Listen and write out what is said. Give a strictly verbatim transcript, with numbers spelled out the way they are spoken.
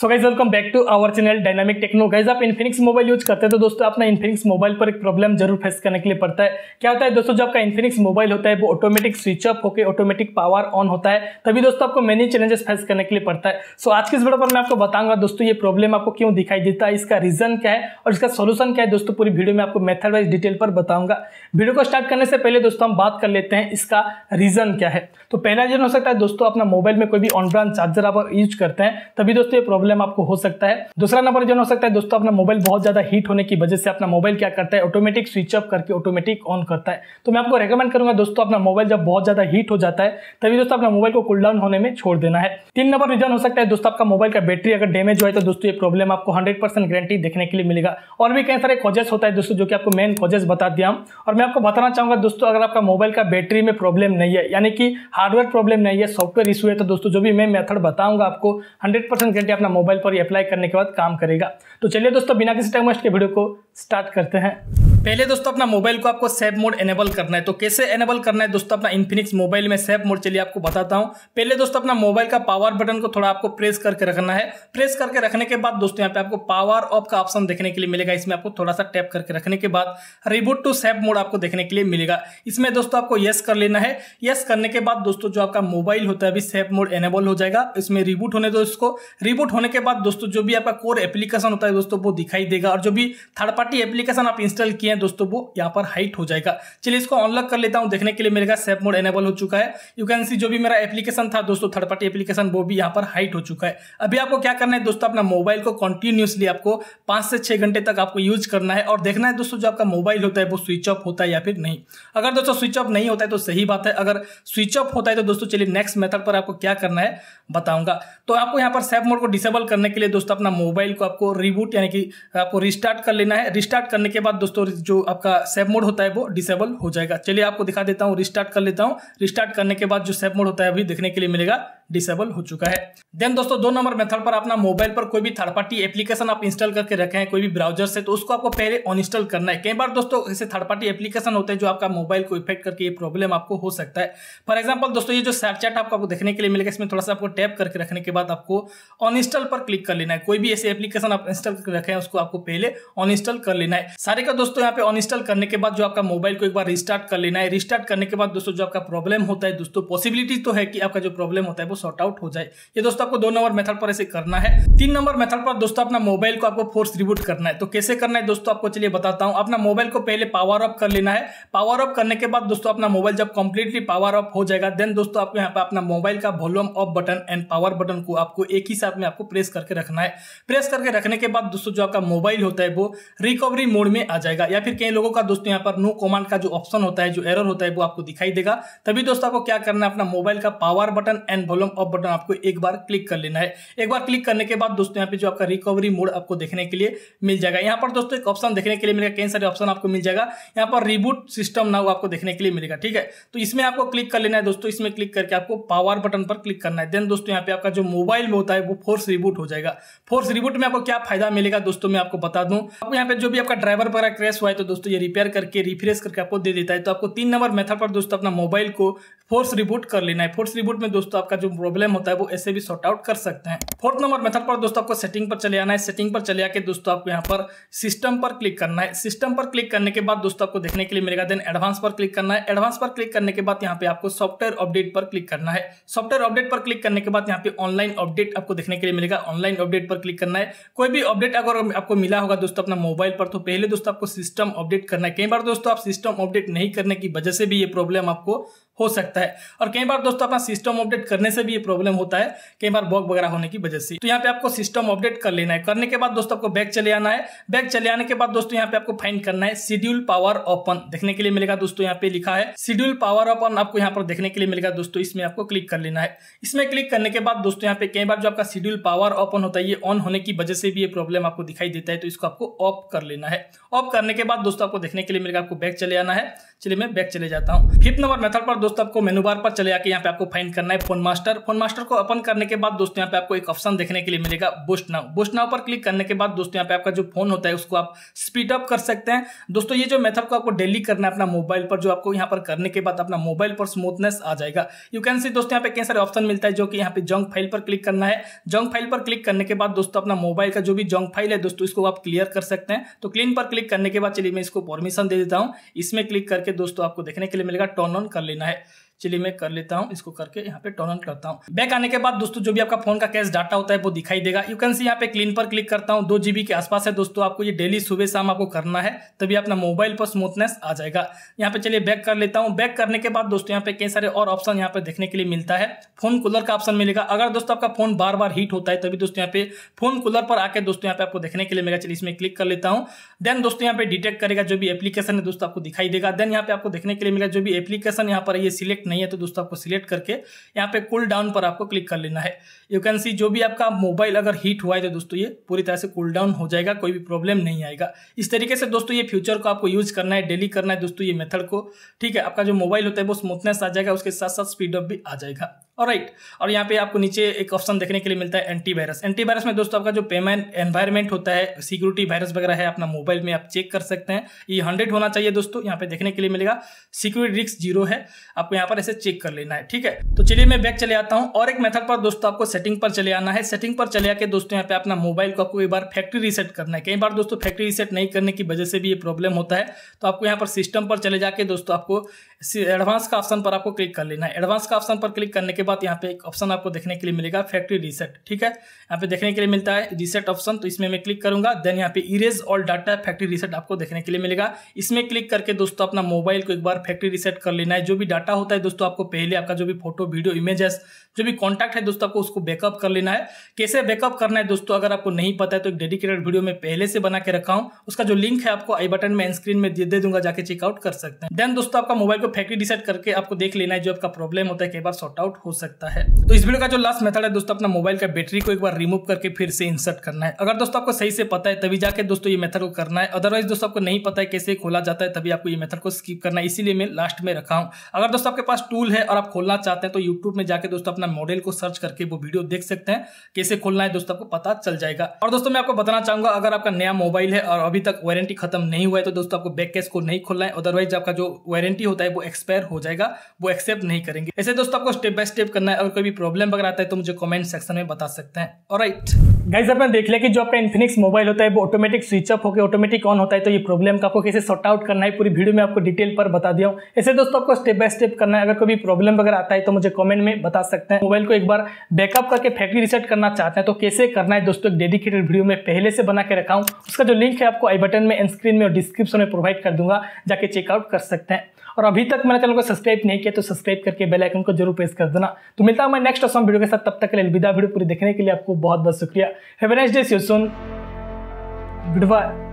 So guys welcome back to our channel dynamic techno. Guys आप Infinix mobile use करते हैं तो दोस्तों अपना इन्फिनिक्स मोबाइल पर एक प्रॉब्लम जरूर फेस करने के लिए पड़ता है। क्या होता है दोस्तों, जो आपका इन्फिनिक्स मोबाइल होता है वो ऑटोमेटिक स्विच ऑफ होकर ऑटोमेटिक पावर ऑन होता है, तभी दोस्तों आपको मेनी चैलेंजेस फेस करने के लिए पड़ता है। सो so, आज के इस वीडियो पर मैं आपको बताऊंगा दोस्तों ये प्रॉब्लम आपको क्यों दिखाई देता है, इसका रीजन क्या है और इसका सोल्यूशन क्या है। दोस्तों पूरी वीडियो में आपको मेथड वाइज डिटेल पर बताऊंगा। वीडियो को स्टार्ट करने से पहले दोस्तों हम बात कर लेते हैं इसका रीजन क्या है। तो पहला रीजन हो सकता है दोस्तों अपना मोबाइल में कोई भी ऑन ब्रांड चार्जर आप यूज करते हैं, तभी दोस्तों प्रॉब्लम आपको हो सकता है। दूसरा नंबर जो हो सकता है दोस्तों अपना मोबाइल बहुत ज्यादा हीट होने की वजह से अपना मोबाइल क्या करता है, ऑटोमेटिक स्विच ऑफ करके ऑटोमेटिक ऑन करता है। तो मैं आपको रेकमेंड करूंगा दोस्तों अपना मोबाइल जब बहुत ज्यादा हीट हो जाता है तभी दोस्तों अपना मोबाइल को कूल डाउन होने में छोड़ देना है। तीन नंबर रीजन हो सकता है दोस्तों आपका मोबाइल का बैटरी अगर डैमेज हुआ है तो दोस्तों ये प्रॉब्लम आपको हंड्रेड परसेंट गारंटी देखने के लिए मिलेगा। और भी कई सारे कॉजेस होता है दोस्तों जो कि आपको मेन कॉजेस बता दिया हम। और मैं आपको बताना चाहूंगा दोस्तों अगर आपका मोबाइल का बैटरी में प्रॉब्लम नहीं है, यानी कि हार्डवेयर प्रॉब्लम नहीं है, सॉफ्टवेयर इशू है, तो दोस्तों जो भी मैं मेथड बताऊंगा आपको हंड्रेड परसेंट गारंटी अपना मोबाइल पर अप्लाई करने के बाद काम करेगा। तो चलिए दोस्तों बिना किसी टाइम वेस्ट के वीडियो को स्टार्ट करते हैं। पहले दोस्तों अपना मोबाइल को आपको सेफ मोड एनेबल करना है। तो कैसे एनेबल करना है दोस्तों अपना इन्फिनिक्स मोबाइल में सेफ मोड, चलिए आपको बताता हूं। पहले दोस्तों अपना मोबाइल का पावर बटन को थोड़ा आपको प्रेस करके रखना है। प्रेस करके रखने के बाद दोस्तों यहां पे आपको पावर ऑफ का ऑप्शन देखने के लिए मिलेगा। इसमें आपको थोड़ा सा टैप करके रखने के बाद रिबूट टू सेफ मोड आपको देखने के लिए मिलेगा। इसमें दोस्तों आपको येस कर लेना है। येस करने के बाद दोस्तों जो आपका मोबाइल होता है अभी सेफ मोड एनेबल हो जाएगा। इसमें रिबूट होने दो इसको। रिबूट होने के बाद दोस्तों जो भी आपका कोर एप्लीकेशन होता है दोस्तों वो दिखाई देगा और जो भी थर्ड पार्टी एप्लीकेशन आप इंस्टॉल किया दोस्तों वो यहाँ पर हाइट हो जाएगा। चलिए इसको अनलॉक कर लेता हूं, देखने के लिए मिलेगा सेफ मोड एनेबल हो चुका है। यू कैन सी जो भी मेरा एप्लीकेशन था दोस्तों थर्ड पार्टी एप्लीकेशन वो भी यहाँ पर हाइट हो चुका है। अभी आपको क्या करना है दोस्तों अपना मोबाइल को कंटिन्यूअसली आपको पांच से छह घंटे तक आपको यूज करना है और देखना है दोस्तों जो आपका मोबाइल होता है वो स्विच ऑफ होता है या फिर नहीं। अगर दोस्तों स्विच ऑफ नहीं होता है तो सही बात है, अगर स्विच ऑफ होता है तो दोस्तों चलिए नेक्स्ट मेथड पर आपको क्या करना है बताऊंगा। तो आपको यहाँ पर सेफ मोड को डिसेबल करने के लिए दोस्तों अपना मोबाइल को आपको रिबूट यानी कि आपको रिस्टार्ट कर लेना है। रिस्टार्ट करने के बाद दोस्तों जो आपका सेफ मोड होता है वो डिसेबल हो जाएगा। चलिए आपको दिखा देता हूं, रिस्टार्ट कर लेता हूं। रिस्टार्ट करने के बाद जो सेफ मोड होता है अभी देखने के लिए मिलेगा डिसेबल हो चुका है। देन दोस्तों दो नंबर मेथड पर अपना मोबाइल पर कोई भी थर्ड पार्टी एप्लीकेशन आप इंस्टॉल करके रखे हैं कोई भी ब्राउजर से, तो उसको आपको पहले अनइंस्टॉल करना है। कई बार दोस्तों ऐसे थर्ड पार्टी एप्लीकेशन होते हैं जो आपका मोबाइल को इफेक्ट करके ये प्रॉब्लम आपको हो सकता है। फॉर एग्जाम्पल दोस्तों ये जो सर्चैट आपको देखने के लिए मिलेगा इसमें थोड़ा सा आपको टैप करके रखने के बाद आपको अनइंस्टॉल पर क्लिक कर लेना है। कोई भी ऐसे एप्लीकेशन आप इंस्टॉल करके रखे हैं उसको आपको पहले अनइंस्टॉल कर लेना है। सारे का दोस्तों यहाँ पे अनइंस्टॉल करने के बाद जो आपका मोबाइल को एक बार रिस्टार्ट कर लेना है। रिस्टार्ट करने के बाद दोस्तों जो आपका प्रॉब्लम होता है दोस्तों पॉसिबिलिटी तो है कि आपका जो प्रॉब्लम होता है वो सॉर्ट आउट हो जाए। ये दोस्तों आपको दो नंबर मेथड पर ऐसे करना है। तीन नंबर मेथड पर दोस्तों अपना मोबाइल को आपको फोर्स रिबूट करना है। तो कैसे करना है दोस्तों आपको चलिए बताता हूं। अपना मोबाइल को पहले पावर ऑफ कर लेना है। पावर ऑफ करने के बाद दोस्तों अपना मोबाइल जब कंप्लीटली पावर ऑफ हो जाएगा देन दोस्तों आपको यहाँ पे अपना मोबाइल का volume off button and power button को आपको एक ही साथ में आपको प्रेस करके रखना है। प्रेस करके रखने के बाद दोस्तों जो आपका मोबाइल होता है वो रिकवरी मोड में आ जाएगा। या फिर कई लोगों का दोस्तों यहाँ पर नो कमांड का जो ऑप्शन होता है जो एरर होता है वो आपको दिखाई देगा। तभी दोस्तों आपको क्या करना है अपना मोबाइल का power button and volume off button आपको एक बार क्लिक कर लेना है। एक बार क्लिक करने के बाद दोस्तों यहाँ पे जो आपका रिकवरी मोड आपको देखने के लिए मिल जाएगा। यहाँ पर दोस्तों एक ऑप्शन देखने के लिए मिलेगा, कई सारे ऑप्शन आपको मिल जाएगा। यहाँ पर रिबूट सिस्टम नाउ आपको देखने के लिए मिलेगा, ठीक है। तो इसमें आपको क्लिक कर लेना है दोस्तों। इसमें क्लिक करके आपको पावर बटन पर क्लिक करना है। देन दोस्तों यहाँ पे आपका जो मोबाइल होता है वो फोर्स रिबूट हो जाएगा। फोर्स रिबूट में आपको क्या फायदा मिलेगा दोस्तों मैं आपको बता दूं। आपको यहाँ पे जो भी आपका ड्राइवर पर क्रैश हुआ है तो दोस्तों ये रिपेयर करके रिफ्रेश करके आपको दे देता है। तो आपको तीन नंबर मेथड पर दोस्तों अपना मोबाइल को फोर्स रिबूट कर लेना है। फोर्स रिबूट में दोस्तों आपका जो प्रॉब्लम होता है वो ऐसे भी सॉर्ट आउट कर सकते हैं। फोर्थ नंबर मेथड पर दोस्तों आपको सेटिंग पर चले आना है। सेटिंग पर चले आके दोस्तों आपको यहाँ पर सिस्टम पर क्लिक करना है। सिस्टम पर क्लिक करने के बाद दोस्तों आपको देखने के लिए मिलेगा देन एडवांस पर क्लिक करना है। एडवांस पर क्लिक करने के बाद यहाँ पे आपको सॉफ्टवेयर अपडेट पर क्लिक करना है। सॉफ्टवेयर अपडेट पर क्लिक करने के बाद यहाँ पे ऑनलाइन अपडेट आपको देखने के लिए मिलेगा। ऑनलाइन अपडेट पर क्लिक करना है। कोई भी अपडेट अगर आपको मिला होगा दोस्तों अपना मोबाइल पर तो पहले दोस्तों आपको सिस्टम अपडेट करना है। कई बार दोस्तों आप सिस्टम अपडेट नहीं करने की वजह से भी ये प्रॉब्लम आपको हो सकता है। और कई बार दोस्तों अपना सिस्टम अपडेट करने से भी ये प्रॉब्लम होता है, कई बार बग वगैरह होने की वजह से। तो यहाँ पे आपको सिस्टम अपडेट कर लेना है। करने के बाद दोस्तों आपको बैक चले आना है। बैक चले आने के बाद दोस्तों यहाँ पे आपको फाइंड करना है शेड्यूल पावर ओपन देखने के लिए मिलेगा। दोस्तों यहाँ पे लिखा है शेड्यूल पावर ओपन आपको यहाँ पर देखने के लिए मिलेगा। दोस्तों इसमें आपको क्लिक कर लेना है। इसमें क्लिक करने के बाद दोस्तों यहाँ पे कई बार जो आपका शेड्यूल पावर ओपन होता है ये ऑन होने की वजह से भी ये प्रॉब्लम आपको दिखाई देता है। तो इसको आपको ऑफ कर लेना है। ऑफ करने के बाद दोस्तों आपको देखने के लिए मिलेगा आपको बैक चले आना है। चलिए मैं बैक चले जाता हूँ। फिफ्थ नंबर मेथड पर दोस्तों आपको मेनू बार पर चले आके यहाँ पे आपको फाइंड करना है फोन मास्टर। फोन मास्टर को ओपन करने के बाद दोस्तों यहाँ पे आपको एक ऑप्शन देखने के लिए मिलेगा बूस्ट नाउ। बूस्ट नाउ पर क्लिक करने के बाद दोस्तों यहाँ पे आपका जो फोन होता है उसको आप स्पीड अप कर सकते हैं। दोस्तों ये जो मेथड को आपको डेली करना है अपना मोबाइल पर, जो आपको यहाँ पर करने के बाद अपना मोबाइल पर स्मूथनेस आ जाएगा। यू कैन सी दोस्तों यहाँ पे कई सारे ऑप्शन मिलता है, जो कि यहाँ पे जंक फाइल पर क्लिक करना है। जंक फाइल पर क्लिक करने के बाद दोस्तों अपना मोबाइल का जो भी जंक फाइल है दोस्तों इसको आप क्लियर कर सकते हैं। तो क्लीन पर क्लिक करने के बाद चलिए मैं इसको परमिशन दे देता हूँ। इसमें क्लिक करके दोस्तों आपको देखने के लिए मिलेगा टर्न ऑन कर लेना है। चलिए मैं कर लेता हूँ, इसको करके यहाँ पे टर्न ऑन करता हूँ। बैक आने के बाद दोस्तों जो भी आपका फोन का कैश डाटा होता है वो दिखाई देगा। यू कैन सी यहाँ पे क्लीन पर क्लिक करता हूँ। दो जीबी के आसपास है दोस्तों, आपको ये डेली सुबह शाम आपको करना है, तभी अपना मोबाइल पर स्मूथनेस आ जाएगा। यहाँ पे चलिए बैक कर लेता हूँ। बैक करने के बाद दोस्तों यहाँ पे कई सारे और ऑप्शन यहाँ पे देखने के लिए मिलता है। फोन कूलर का ऑप्शन मिलेगा। अगर दोस्तों आपका फोन बार बार हीट होता है तभी दोस्तों यहाँ पे फोन कूलर पर आके दोस्तों यहाँ पे आपको देखने के लिए मिलेगा। चलिए इसमें क्लिक कर लेता हूँ। देन दोस्तों यहाँ पे डिटेक्ट करेगा जो भी एप्लीकेशन है दोस्तों आपको दिखाई देगा। देन यहाँ पे आपको देखने के लिए मिलेगा जो भी एप्लीकेशन यहाँ पर ये सिलेक्ट नहीं है, तो दोस्तों आपको सिलेक्ट करके यहाँ पे कूल डाउन पर आपको क्लिक कर लेना है। यू कैन सी जो भी आपका मोबाइल अगर हीट हुआ है तो दोस्तों ये पूरी तरह से कूल डाउन हो जाएगा, कोई भी प्रॉब्लम नहीं आएगा। इस तरीके से दोस्तों ये फ्यूचर को आपको यूज करना है, डेली करना है दोस्तों ये मेथड को। ठीक है, आपका जो मोबाइल होता है वो स्मूथनेस आ जाएगा, उसके साथ साथ स्पीड अप भी आ जाएगा। ऑलराइट, और यहाँ पे आपको नीचे एक ऑप्शन देखने के लिए मिलता है एंटीवायरस। एंटीवायरस में दोस्तों आपका जो पेमेंट एनवायरमेंट होता है, सिक्योरिटी वायरस वगैरह है अपना मोबाइल में आप चेक कर सकते हैं। ये हंड्रेड होना चाहिए दोस्तों, यहाँ पे देखने के लिए मिलेगा। सिक्योरिटी रिस्क जीरो है, आपको यहाँ पर ऐसे चेक कर लेना है। ठीक है, तो चलिए मैं बैक चले आता हूँ। और एक मेथड पर दोस्तों आपको सेटिंग पर चले आना है। सेटिंग पर चले आके दोस्तों यहाँ पे अपना मोबाइल को आपको एक बार फैक्ट्री रीसेट करना है। कई बार दोस्तों फैक्ट्री रीसेट नहीं करने की वजह से भी ये प्रॉब्लम होता है, तो आपको यहाँ पर सिस्टम पर चले जाके दोस्तों आपको एडवांस का ऑप्शन पर आपको क्लिक कर लेना है। एडवांस का ऑप्शन पर क्लिक करने के बाद यहाँ पे एक ऑप्शन आपको देखने के लिए मिलेगा फैक्ट्री रीसेट। ठीक है, यहाँ पे देखने के लिए मिलता है रीसेट ऑप्शन, तो इसमें मैं क्लिक करूंगा। देन यहाँ पे erase all data factory reset आपको देखने के लिए मिलेगा। इसमें क्लिक करके दोस्तों अपना मोबाइल को एक बार फैक्ट्री रीसेट कर लेना है। जो भी डाटा होता है दोस्तों आपको पहले, आपका जो भी फोटो वीडियो इमेजेस जो भी कॉन्टैक्ट है दोस्तों आपको उसको बैकअप कर लेना है। कैसे बैकअप करना है दोस्तों अगर आपको नहीं पता है तो एक डेडिकेटेड वीडियो में पहले से बना के रखा हूँ, उसका जो लिंक है आपको आई बटन में स्क्रीन में दे दूंगा, जाके चेकआउट कर सकते हैं। देन दोस्तों आपका मोबाइल को फैक्ट्री रीसेट करके आपको देख लेना है, जो आपका प्रॉब्लम होता है कई बार सॉर्ट आउट हो सकता है। तो इस वीडियो का जो लास्ट मेथड है दोस्तों अपना मोबाइल का बैटरी को एक बार रिमूव करके फिर से इंसर्ट करना है। अगर दोस्तों आपको सही से पता है तभी जाके दोस्तों ये मेथड को करना है, अदरवाइज दोस्तों आपको नहीं पता है कैसे खोला जाता है तभी आपको ये मेथड को स्किप करना है, इसीलिए मैं लास्ट में रखा हूँ। अगर दोस्तों आपके पास टूल है और आप खोलना चाहते हैं तो यूट्यूब में जाकर दोस्तों अपना मॉडल को सर्च करके वो वीडियो देख सकते हैं, कैसे खोलना है दोस्तों आपको पता चल जाएगा। और दोस्तों मैं आपको बताना चाहूंगा अगर आपका नया मोबाइल है और अभी तक वारंटी खत्म नहीं हुआ है तो दोस्तों आपको बैक केस को नहीं खोलना है, अदरवाइज आपका जो वारंटी होता है वो एक्सपायर हो जाएगा, वो एक्सेप्ट नहीं करेंगे। ऐसे दोस्तों आपको स्टेप बाय स्टेप करना है। अगर कोई भी प्रॉब्लम वगैरह आता है तो मुझे कमेंट सेक्शन में बता सकते हैं। ऑलराइट गाइस, आपने देख लिया कि जो आपका इन्फिनिक्स मोबाइल होता है वो ऑटोमेटिक स्विच ऑफ होकर ऑटोमेटिक ऑन होता है, तो ये प्रॉब्लम का आपको कैसे सॉर्ट आउट करना है पूरी वीडियो में आपको डिटेल पर बता दिया हूँ। ऐसे दोस्तों आपको स्टेप बाय स्टेप करना है। अगर कोई भी प्रॉब्लम वगैरह आता है तो मुझे कमेंट में बता सकते हैं। मोबाइल को एक बार बैकअप करके फैक्ट्री रीसेट करना चाहते हैं तो कैसे करना है दोस्तों एक डेडिकेटेड वीडियो में पहले से बना के रखा हूँ, उसका जो लिंक है आपको आई बटन में स्क्रीन में और डिस्क्रिप्शन में प्रोवाइड कर दूंगा, जाके चेकआउट कर सकते हैं। और अभी तक मैंने चैनल को सब्सक्राइब नहीं किया तो सब्सक्राइब करके बेल आइकन को जरूर प्रेस कर देना। तो मिलता हूं मैं नेक्स्ट ऑसम वीडियो के साथ, तब तक के लिए अलविदा। वीडियो पूरी देखने के लिए आपको बहुत बहुत शुक्रिया। Have a nice day, see you soon, good bye.